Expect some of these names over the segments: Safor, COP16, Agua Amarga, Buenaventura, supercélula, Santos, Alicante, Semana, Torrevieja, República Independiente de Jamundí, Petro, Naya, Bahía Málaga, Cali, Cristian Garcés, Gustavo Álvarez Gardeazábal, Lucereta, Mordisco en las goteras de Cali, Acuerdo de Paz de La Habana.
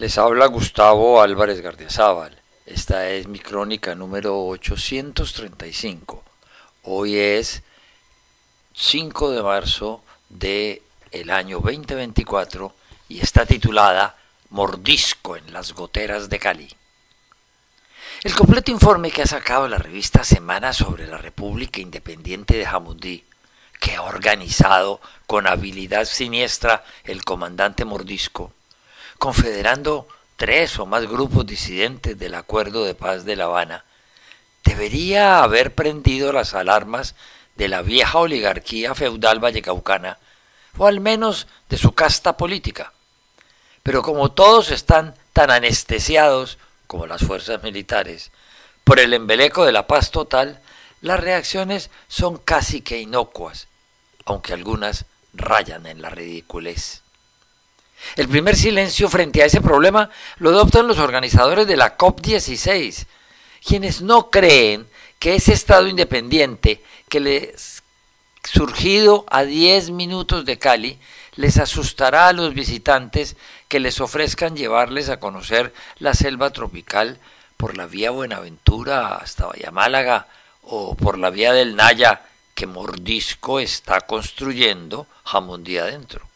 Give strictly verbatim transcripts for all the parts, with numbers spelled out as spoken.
Les habla Gustavo Álvarez Gardeazábal. Esta es mi crónica número ochocientos treinta y cinco. Hoy es cinco de marzo del año veinte veinticuatro y está titulada Mordisco en las goteras de Cali. El completo informe que ha sacado la revista Semana sobre la República Independiente de Jamundí, que ha organizado con habilidad siniestra el comandante Mordisco, confederando tres o más grupos disidentes del Acuerdo de Paz de La Habana, debería haber prendido las alarmas de la vieja oligarquía feudal vallecaucana, o al menos de su casta política. Pero como todos están tan anestesiados como las fuerzas militares por el embeleco de la paz total, las reacciones son casi que inocuas, aunque algunas rayan en la ridiculez. El primer silencio frente a ese problema lo adoptan los organizadores de la COP dieciséis, quienes no creen que ese Estado independiente que les surgido a diez minutos de Cali les asustará a los visitantes que les ofrezcan llevarles a conocer la selva tropical por la vía Buenaventura hasta Bahía Málaga o por la vía del Naya que Mordisco está construyendo Jamundí adentro.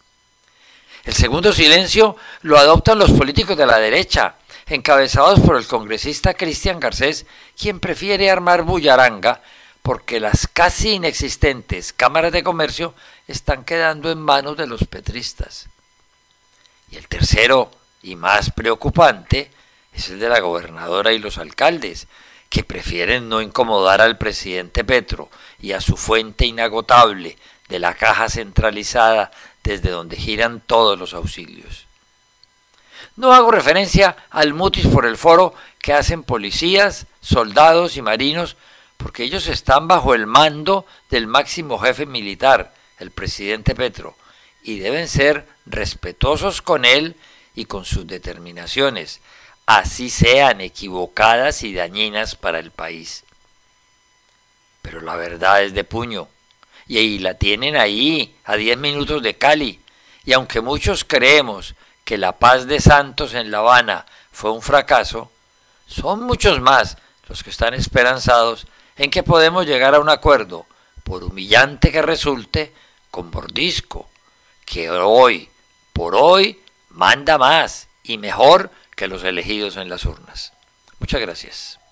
El segundo silencio lo adoptan los políticos de la derecha, encabezados por el congresista Cristian Garcés, quien prefiere armar bullaranga porque las casi inexistentes cámaras de comercio están quedando en manos de los petristas. Y el tercero y más preocupante es el de la gobernadora y los alcaldes, que prefieren no incomodar al presidente Petro y a su fuente inagotable de la caja centralizada desde donde giran todos los auxilios. No hago referencia al mutis por el foro que hacen policías, soldados y marinos, porque ellos están bajo el mando del máximo jefe militar, el presidente Petro, y deben ser respetuosos con él y con sus determinaciones, así sean equivocadas y dañinas para el país. Pero la verdad es de puño, y ahí la tienen ahí, a diez minutos de Cali, y aunque muchos creemos que la paz de Santos en La Habana fue un fracaso, son muchos más los que están esperanzados en que podemos llegar a un acuerdo, por humillante que resulte, con Mordisco, que hoy, por hoy, manda más y mejor que los elegidos en las urnas. Muchas gracias.